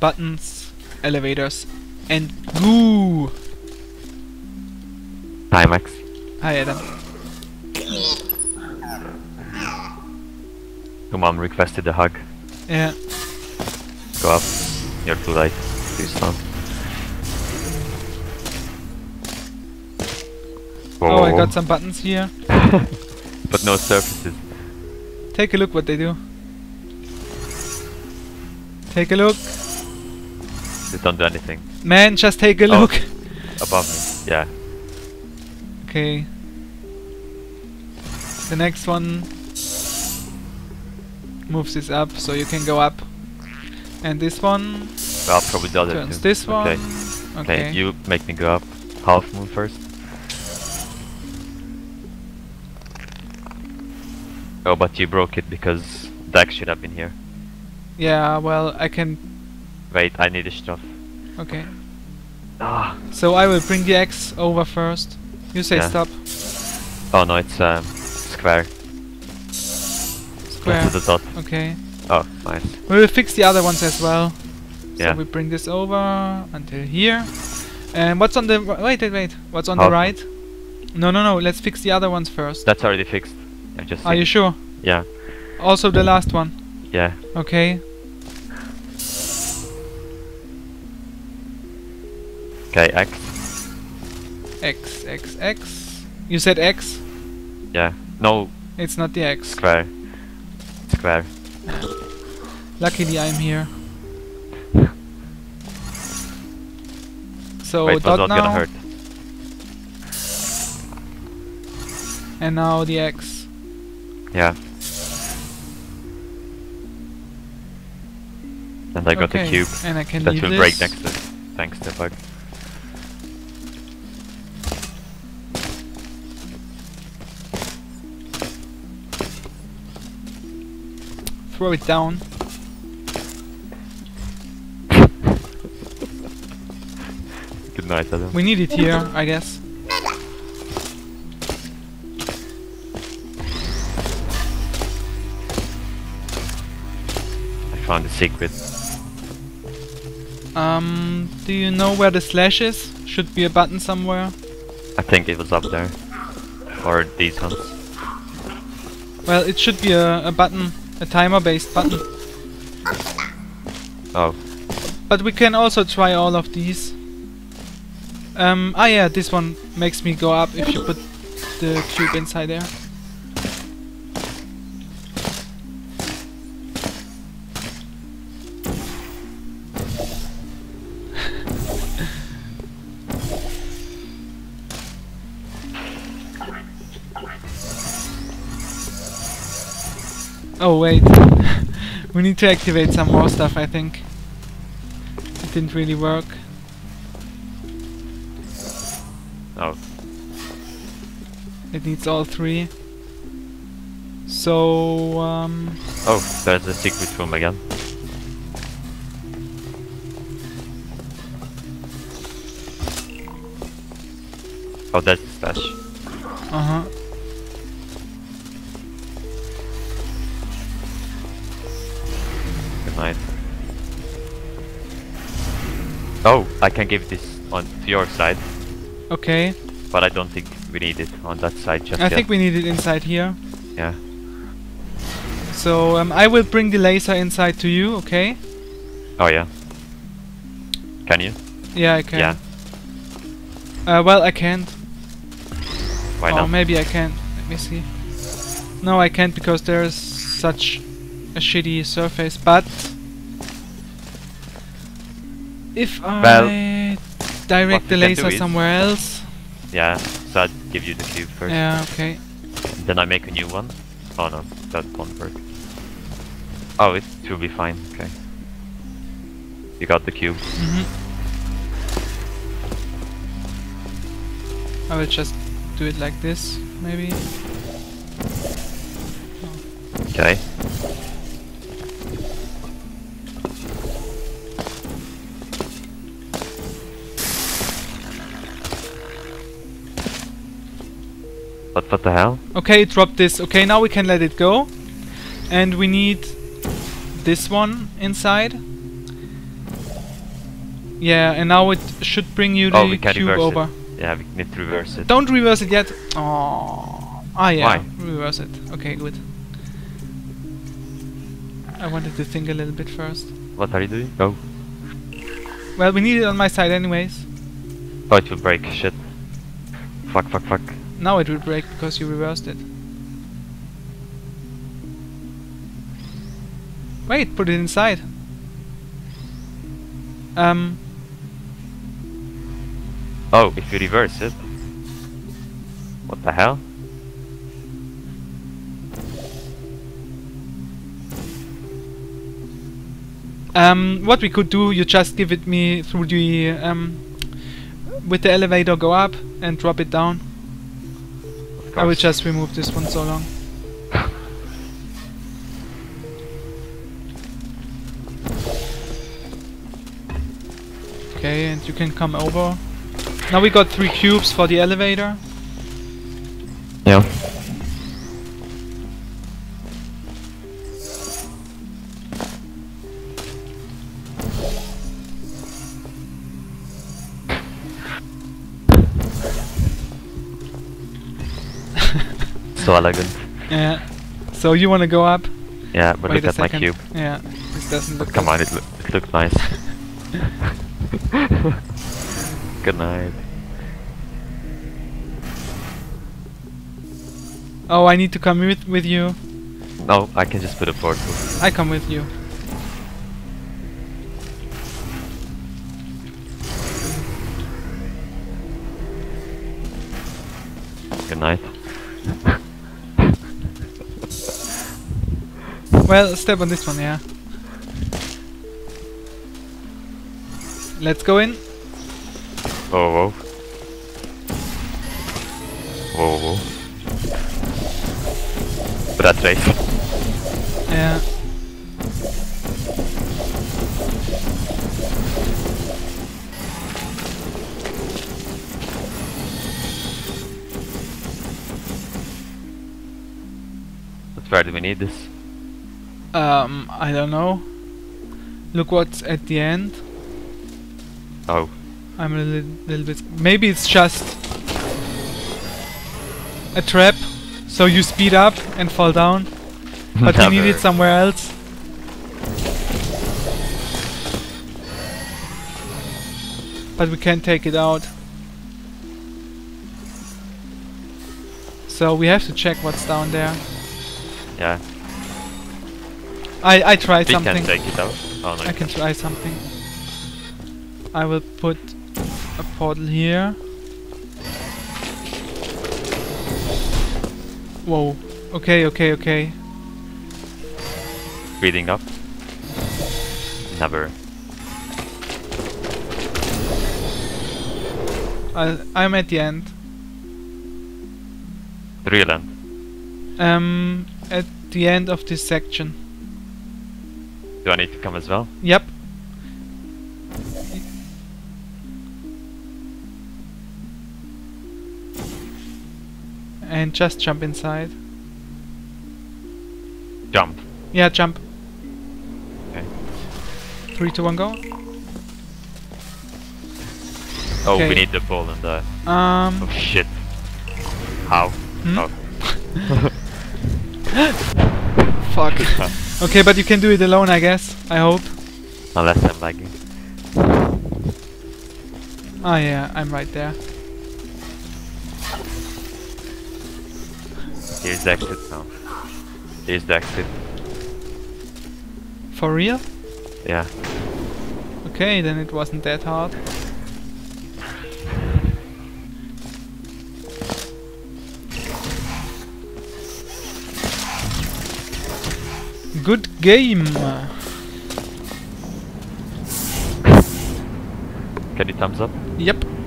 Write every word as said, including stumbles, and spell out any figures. buttons, elevators, and goo! Hi, Max. Hi, Adam. Your mom requested a hug. Yeah. Go up. You're too late. Please don't. Whoa. Oh, I got some buttons here. But no surfaces. Take a look what they do. Take a look. They don't do anything. Man, just take a oh. look. Above me, yeah. Okay. The next one moves this up, so you can go up. And this one... Well, probably the other turns two. This one. Okay. Okay. Okay, you make me go up. Half moon first. Oh, but you broke it because Dax should have been here. Yeah, well, I can... Wait, I need a stuff. Okay. Ah. So I will bring the axe over first. You say yeah. stop. Oh no, it's um, square. Square. Go to the dot. Okay. Oh, fine. We will fix the other ones as well. Yeah. So we bring this over until here. And what's on the... Wait, wait, wait. What's on oh. the right? No, no, no. Let's fix the other ones first. That's already fixed. I just Are you sure? Yeah. Also the last one? Yeah. Okay. Okay, X. X, X, X. You said X? Yeah. No. It's not the X. Square. Square. Luckily I'm here. So Wait, dot not now. Gonna hurt. And now the X. Yeah. And I okay. got the cube. And I can that leave will this. break next to thanks to bug. Throw it down. Good night, Adam. We need it here, I guess. Found a secret. Um, do you know where the slash is? Should be a button somewhere. I think it was up there. Or these ones. Well, it should be a, a button, a timer-based button. Oh. But we can also try all of these. Um, ah yeah, this one makes me go up if you put the cube inside there. Oh wait, we need to activate some more stuff, I think. It didn't really work. Oh. It needs all three. So... Um, oh, there's a secret room again. Oh, that's the stash. Uh-huh. Oh, I can give this on to your side. Okay. But I don't think we need it on that side just I yet. think we need it inside here. Yeah. So, um, I will bring the laser inside to you, okay? Oh, yeah. Can you? Yeah, I can. Yeah. Uh, well, I can't. Why not? Or maybe I can. Let me see. No, I can't because there is such a shitty surface, but... If well, I direct the laser somewhere else... Yeah, so I'd give you the cube first. Yeah, okay. Then I make a new one. Oh no, that won't work. Oh, it will be fine, okay. You got the cube. Mm-hmm. I will just do it like this, maybe. Okay. What, what the hell? Okay, drop this. Okay, now we can let it go. And we need this one inside. Yeah, and now it should bring you the oh, we can cube reverse over. It. Yeah, we need to reverse it. Don't reverse it yet. Oh, ah yeah, Why? reverse it. Okay, good. I wanted to think a little bit first. What are you doing? Go. Well, we need it on my side anyways. Oh, it will break. Shit. Fuck, fuck, fuck. Now it will break because you reversed it. Wait, put it inside. Um. Oh, if you reverse it. What the hell? Um, what we could do, you just give it me through the, um, with the elevator go up and drop it down. I will just remove this one so long. Okay, and you can come over. Now we got three cubes for the elevator. Yeah. So elegant. Yeah. So you want to go up? Yeah, but Wait look at my cube. Yeah, this doesn't look. But come good. on, it, lo it looks nice. Good night. Oh, I need to come with with you. No, I can just put a portal. I come with you. Good night. Well, step on this one, yeah. Let's go in. Oh, whoa. Whoa, whoa. But that's right. Yeah. But where do we need this? Um, I don't know. Look what's at the end. Oh. I'm a little, little bit... Maybe it's just... a trap. So you speed up and fall down. But we need it somewhere else. But we can't take it out. So we have to check what's down there. Yeah. I I try we something. Can take it out. Oh, no, I can, can try something. I will put a portal here. Whoa. Okay, okay, okay. Reading up. Never. I I'm at the end. The real end. Um, at the end of this section. Do I need to come as well? Yep. And just jump inside. Jump. Yeah, jump. Okay. Three, two, one, go. Oh, okay. We need the ball and the. Um. Oh shit. How? Hmm? Oh. Fuck. Okay, but you can do it alone, I guess. I hope. Unless I'm lagging. Ah, yeah, I'm right there. Here's the exit now. Here's the exit. For real? Yeah. Okay, then it wasn't that hard. Good game! Can you thumbs up? Yep.